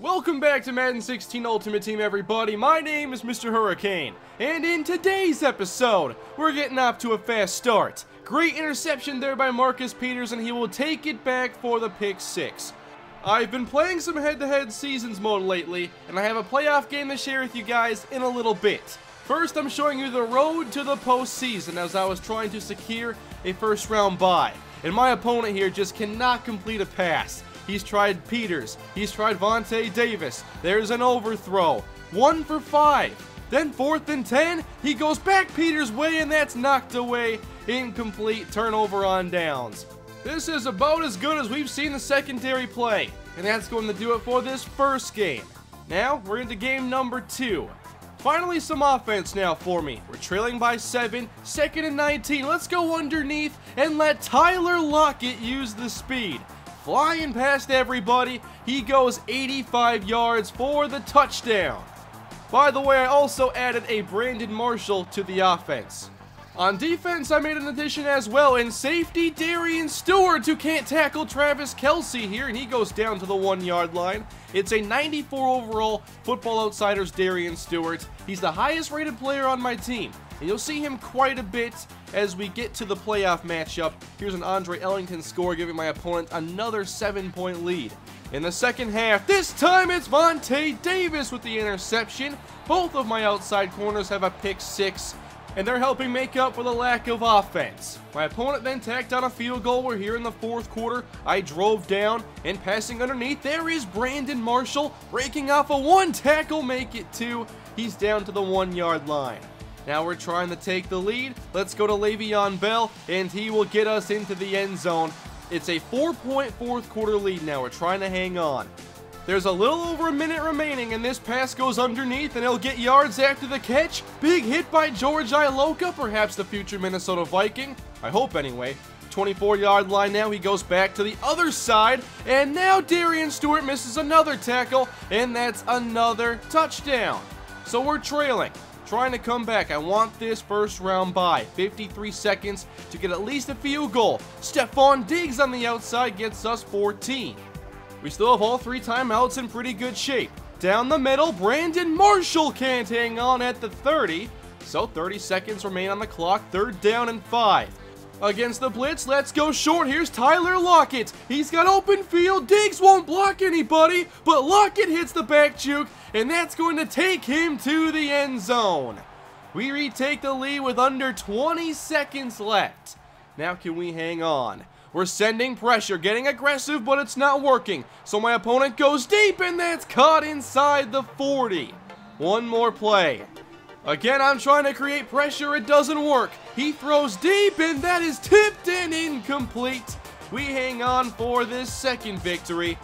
Welcome back to Madden 16 Ultimate Team, everybody. My name is Mr. Hurricane, and in today's episode, we're getting off to a fast start. Great interception there by Marcus Peters, and he will take it back for the pick six. I've been playing some head-to-head seasons mode lately, and I have a playoff game to share with you guys in a little bit. First, I'm showing you the road to the postseason as I was trying to secure a first-round bye, and my opponent here just cannot complete a pass. He's tried Peters, he's tried Vontae Davis, there's an overthrow, 1 for 5, then 4th and 10, he goes back Peters' way and that's knocked away, incomplete, turnover on downs. This is about as good as we've seen the secondary play, and that's going to do it for this first game. Now we're into game number 2. Finally some offense now for me. We're trailing by 7, 2nd and 19, let's go underneath and let Tyler Lockett use the speed. Flying past everybody, he goes 85 yards for the touchdown. By the way, I also added a Brandon Marshall to the offense. On defense, I made an addition as well in safety Darian Stewart, who can't tackle Travis Kelsey here, and he goes down to the 1-yard line. It's a 94 overall Football Outsiders Darian Stewart. He's the highest rated player on my team, and you'll see him quite a bit as we get to the playoff matchup. Here's an Andre Ellington score, giving my opponent another 7-point lead. In the second half, this time it's Vontae Davis with the interception. Both of my outside corners have a pick six, and they're helping make up for the lack of offense. My opponent then tacked on a field goal. We're here in the fourth quarter. I drove down, and passing underneath, there is Brandon Marshall breaking off a one tackle, make it 2. He's down to the 1-yard line. Now we're trying to take the lead. Let's go to Le'Veon Bell, and he will get us into the end zone. It's a 4-point fourth quarter lead now. We're trying to hang on. There's a little over a minute remaining, and this pass goes underneath, and he'll get yards after the catch. Big hit by George Iloka, perhaps the future Minnesota Viking. I hope anyway. 24-yard line now. He goes back to the other side, and now Darian Stewart misses another tackle, and that's another touchdown. So we're trailing. Trying to come back. I want this first round bye. 53 seconds to get at least a field goal. Stefon Diggs on the outside gets us 14. We still have all 3 timeouts in pretty good shape. Down the middle, Brandon Marshall can't hang on at the 30. So 30 seconds remain on the clock. 3rd down and 5. Against the blitz, let's go short. Here's Tyler Lockett. He's got open field. Diggs won't block anybody, but Lockett hits the back juke, and that's going to take him to the end zone. We retake the lead with under 20 seconds left. Now can we hang on? We're sending pressure, getting aggressive, but it's not working. So my opponent goes deep, and that's caught inside the 40. One more play. Again, I'm trying to create pressure. It doesn't work. He throws deep, and that is tipped and incomplete. We hang on for this second victory.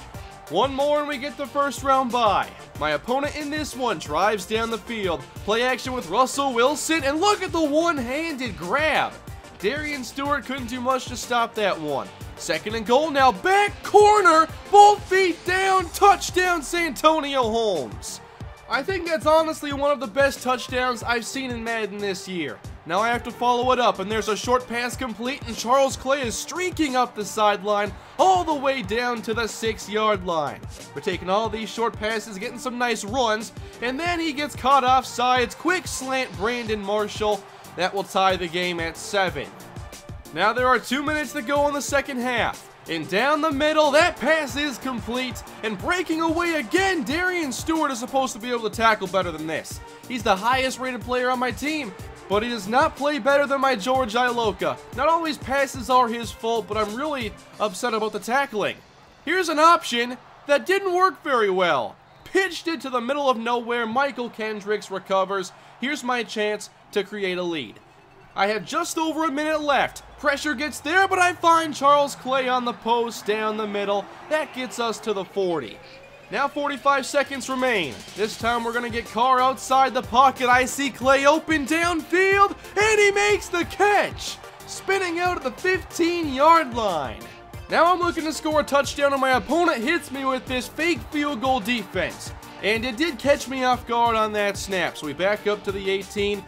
One more, and we get the first round bye. My opponent in this one drives down the field. Play action with Russell Wilson, and look at the one-handed grab. Darian Stewart couldn't do much to stop that one. 2nd and goal now. Back corner, both feet down, touchdown Santonio Holmes. I think that's honestly one of the best touchdowns I've seen in Madden this year. Now I have to follow it up, and there's a short pass complete, and Charles Clay is streaking up the sideline all the way down to the 6-yard line. We're taking all these short passes, getting some nice runs, and then he gets caught offsides. Quick slant, Brandon Marshall. That will tie the game at 7. Now there are 2 minutes to go in the second half. And down the middle, that pass is complete, and breaking away again, Darian Stewart is supposed to be able to tackle better than this. He's the highest rated player on my team, but he does not play better than my George Iloka. Not always passes are his fault, but I'm really upset about the tackling. Here's an option that didn't work very well. Pitched it to the middle of nowhere, Michael Kendricks recovers. Here's my chance to create a lead. I have just over a minute left. Pressure gets there, but I find Charles Clay on the post down the middle. That gets us to the 40. Now 45 seconds remain. This time we're going to get Carr outside the pocket. I see Clay open downfield, and he makes the catch, spinning out at the 15-yard line. Now I'm looking to score a touchdown, and my opponent hits me with this fake field goal defense. And it did catch me off guard on that snap, so we back up to the 18.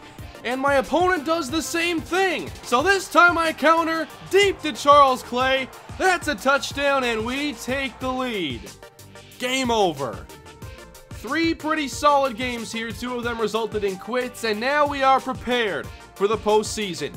And my opponent does the same thing. So this time I counter deep to Charles Clay. That's a touchdown, and we take the lead. Game over. Three pretty solid games here, two of them resulted in quits, and now we are prepared for the postseason.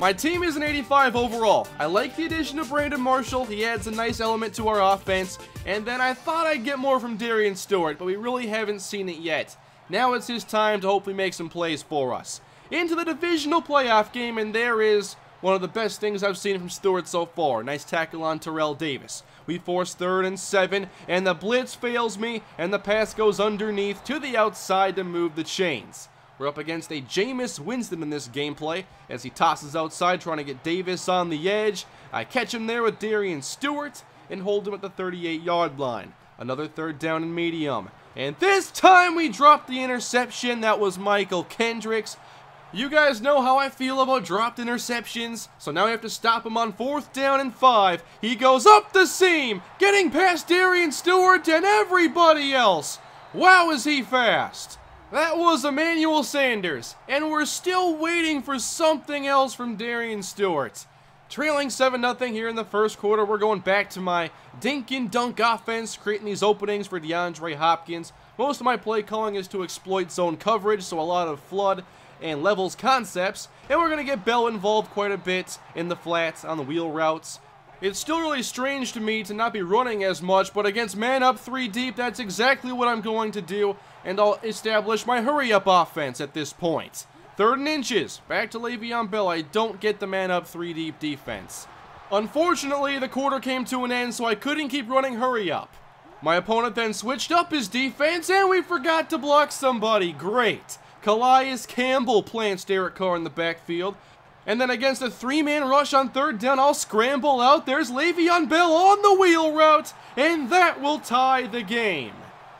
My team is an 85 overall. I like the addition of Brandon Marshall. He adds a nice element to our offense. And then I thought I'd get more from Darian Stewart, but we really haven't seen it yet. Now it's his time to hopefully make some plays for us. Into the divisional playoff game, and there is one of the best things I've seen from Stewart so far. Nice tackle on Tyrell Davis. We force 3rd and 7, and the blitz fails me, and the pass goes underneath to the outside to move the chains. We're up against a Jameis Winston in this gameplay as he tosses outside trying to get Davis on the edge. I catch him there with Darian Stewart and hold him at the 38-yard line. Another 3rd down and medium. And this time we dropped the interception. That was Michael Kendricks. You guys know how I feel about dropped interceptions, so now we have to stop him on 4th down and 5. He goes up the seam, getting past Darian Stewart and everybody else. Wow, is he fast. That was Emmanuel Sanders, and we're still waiting for something else from Darian Stewart. Trailing 7-0 here in the first quarter, we're going back to my dink and dunk offense, creating these openings for DeAndre Hopkins. Most of my play calling is to exploit zone coverage, so a lot of flood and levels concepts, and we're going to get Bell involved quite a bit in the flats on the wheel routes. It's still really strange to me to not be running as much, but against man up 3 deep, that's exactly what I'm going to do, and I'll establish my hurry up offense at this point. 3rd and inches, back to Le'Veon Bell. I don't get the man up 3 deep defense. Unfortunately, the quarter came to an end, so I couldn't keep running hurry up. My opponent then switched up his defense, and we forgot to block somebody. Great. Calais Campbell plants Derek Carr in the backfield. And then against a 3-man rush on 3rd down, I'll scramble out. There's Le'Veon Bell on the wheel route, and that will tie the game.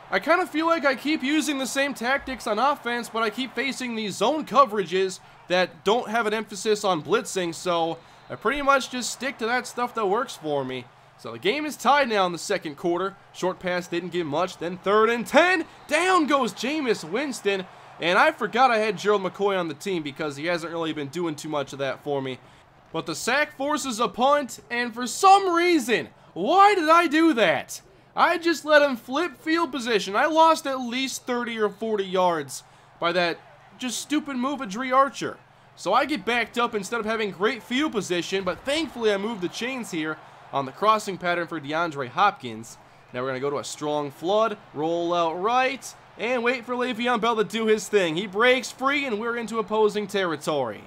I kind of feel like I keep using the same tactics on offense, but I keep facing these zone coverages that don't have an emphasis on blitzing, so I pretty much just stick to that stuff that works for me. So the game is tied now in the second quarter. Short pass didn't get much. Then 3rd and 10. Down goes Jameis Winston. And I forgot I had Gerald McCoy on the team because he hasn't really been doing too much of that for me. But the sack forces a punt, and for some reason, why did I do that? I just let him flip field position. I lost at least 30 or 40 yards by that just stupid move of Dre Archer. So I get backed up instead of having great field position, but thankfully I moved the chains here on the crossing pattern for DeAndre Hopkins. Now we're going to go to a strong flood, roll out right, and wait for Le'Veon Bell to do his thing. He breaks free, and we're into opposing territory.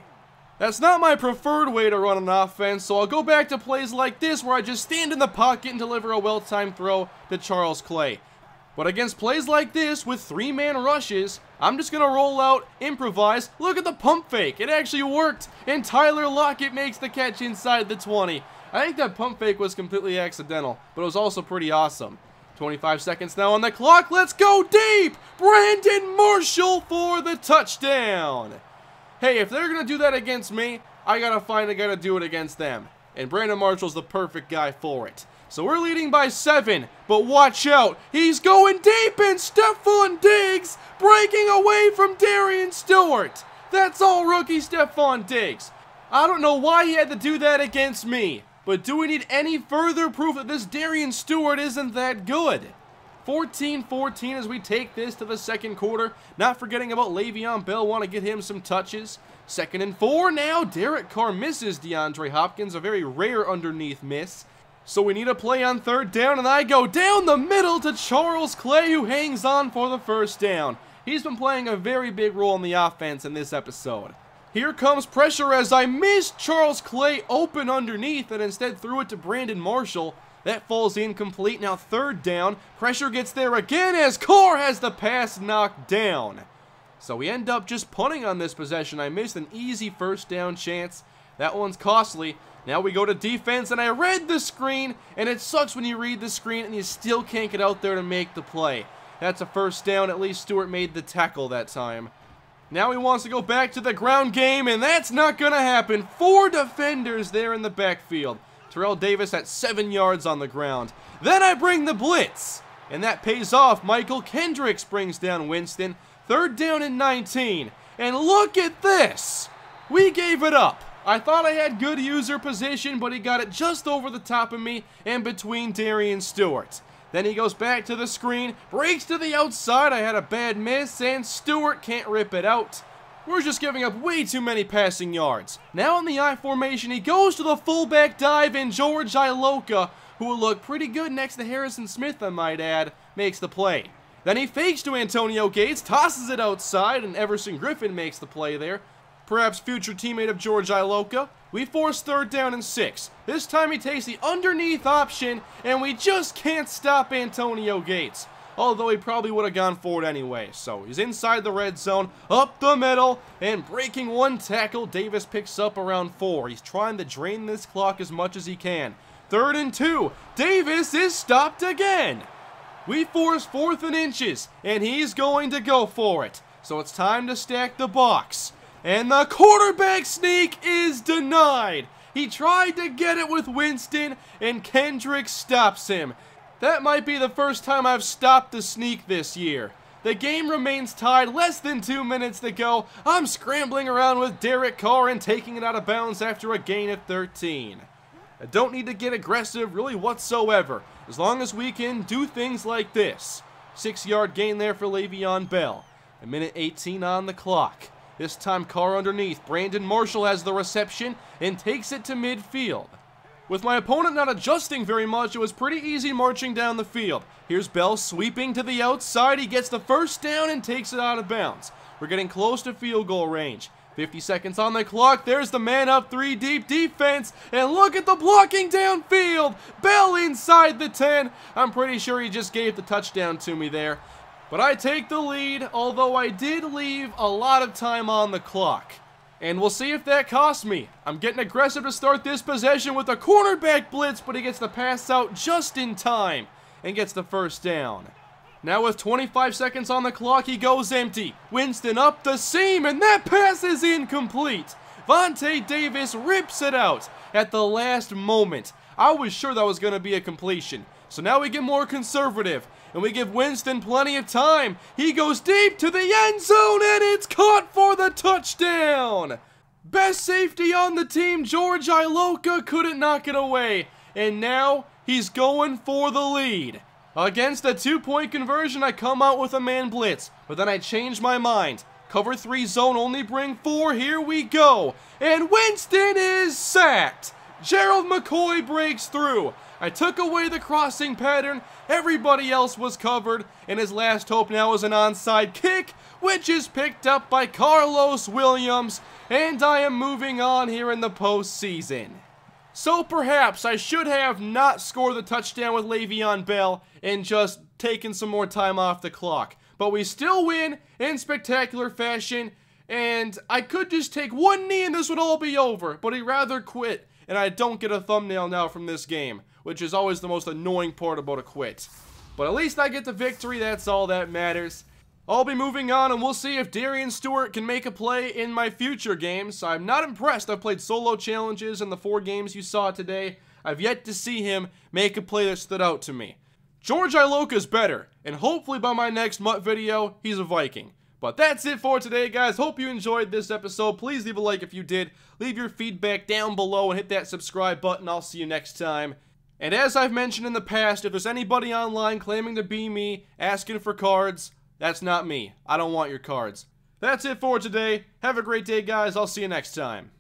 That's not my preferred way to run an offense, so I'll go back to plays like this where I just stand in the pocket and deliver a well-timed throw to Charles Clay. But against plays like this with 3-man rushes, I'm just going to roll out, improvise. Look at the pump fake. It actually worked, and Tyler Lockett makes the catch inside the 20. I think that pump fake was completely accidental, but it was also pretty awesome. 25 seconds now on the clock. Let's go deep! Brandon Marshall for the touchdown! Hey, if they're going to do that against me, I got to find a guy to do it against them. And Brandon Marshall's the perfect guy for it. So we're leading by 7, but watch out. He's going deep, and Stefon Diggs breaking away from Darian Stewart. That's all rookie Stefon Diggs. I don't know why he had to do that against me. But do we need any further proof that this Darian Stewart isn't that good? 14-14 as we take this to the second quarter. Not forgetting about Le'Veon Bell. Want to get him some touches. 2nd and 4 now. Derek Carr misses DeAndre Hopkins. A very rare underneath miss. So we need a play on 3rd down. And I go down the middle to Charles Clay, who hangs on for the 1st down. He's been playing a very big role in the offense in this episode. Here comes pressure as I missed Charles Clay open underneath and instead threw it to Brandon Marshall. That falls incomplete. Now 3rd down. Pressure gets there again as Carr has the pass knocked down. So we end up just punting on this possession. I missed an easy 1st down chance. That one's costly. Now we go to defense, and I read the screen, and it sucks when you read the screen and you still can't get out there to make the play. That's a 1st down. At least Stewart made the tackle that time. Now he wants to go back to the ground game, and that's not going to happen. 4 defenders there in the backfield. Tyrell Davis at 7 yards on the ground. Then I bring the blitz, and that pays off. Michael Kendricks brings down Winston. 3rd down and 19. And look at this. We gave it up. I thought I had good user position, but he got it just over the top of me and between Darian Stewart. Then he goes back to the screen, breaks to the outside. I had a bad miss, and Stewart can't rip it out. We're just giving up way too many passing yards. Now in the I formation, he goes to the fullback dive, and George Iloka, who will look pretty good next to Harrison Smith, I might add, makes the play. Then he fakes to Antonio Gates, tosses it outside, and Everson Griffin makes the play there. Perhaps future teammate of George Iloka. We force third down and 6. This time he takes the underneath option, and we just can't stop Antonio Gates. Although he probably would have gone for it anyway. So he's inside the red zone, up the middle, and breaking one tackle, Davis picks up around 4. He's trying to drain this clock as much as he can. Third and 2. Davis is stopped again. We force 4th and inches, and he's going to go for it. So it's time to stack the box. And the quarterback sneak is denied. He tried to get it with Winston, and Kendrick stops him. That might be the first time I've stopped the sneak this year. The game remains tied, less than 2 minutes to go. I'm scrambling around with Derek Carr and taking it out of bounds after a gain of 13. I don't need to get aggressive really whatsoever, as long as we can do things like this. 6-yard gain there for Le'Veon Bell. A minute 18 on the clock. This time Carr underneath, Brandon Marshall has the reception and takes it to midfield. With my opponent not adjusting very much, it was pretty easy marching down the field. Here's Bell sweeping to the outside, he gets the first down and takes it out of bounds. We're getting close to field goal range. 50 seconds on the clock, there's the man up 3 deep defense, and look at the blocking downfield! Bell inside the 10, I'm pretty sure he just gave the touchdown to me there. But I take the lead, although I did leave a lot of time on the clock. And we'll see if that costs me. I'm getting aggressive to start this possession with a cornerback blitz, but he gets the pass out just in time and gets the first down. Now with 25 seconds on the clock, he goes empty. Winston up the seam, and that pass is incomplete. Vontae Davis rips it out at the last moment. I was sure that was going to be a completion. So now we get more conservative. And we give Winston plenty of time. He goes deep to the end zone, and it's caught for the touchdown. Best safety on the team, George Iloka, couldn't knock it away. And now he's going for the lead. Against a 2-point conversion, I come out with a man blitz, but then I change my mind. Cover 3 zone, only bring 4, here we go. And Winston is sacked. Gerald McCoy breaks through. I took away the crossing pattern, everybody else was covered, and his last hope now is an onside kick, which is picked up by Carlos Williams, and I am moving on here in the postseason. So perhaps I should have not scored the touchdown with Le'Veon Bell and just taken some more time off the clock, but we still win in spectacular fashion, and I could just take one knee and this would all be over, but he rather quit, and I don't get a thumbnail now from this game, which is always the most annoying part about a quit. But at least I get the victory, that's all that matters. I'll be moving on, and we'll see if Darian Stewart can make a play in my future games. I'm not impressed. I've played solo challenges in the 4 games you saw today. I've yet to see him make a play that stood out to me. George Iloka is better, and hopefully by my next Mutt video, he's a Viking. But that's it for today, guys. Hope you enjoyed this episode. Please leave a like if you did. Leave your feedback down below and hit that subscribe button. I'll see you next time. And as I've mentioned in the past, if there's anybody online claiming to be me, asking for cards, that's not me. I don't want your cards. That's it for today. Have a great day, guys. I'll see you next time.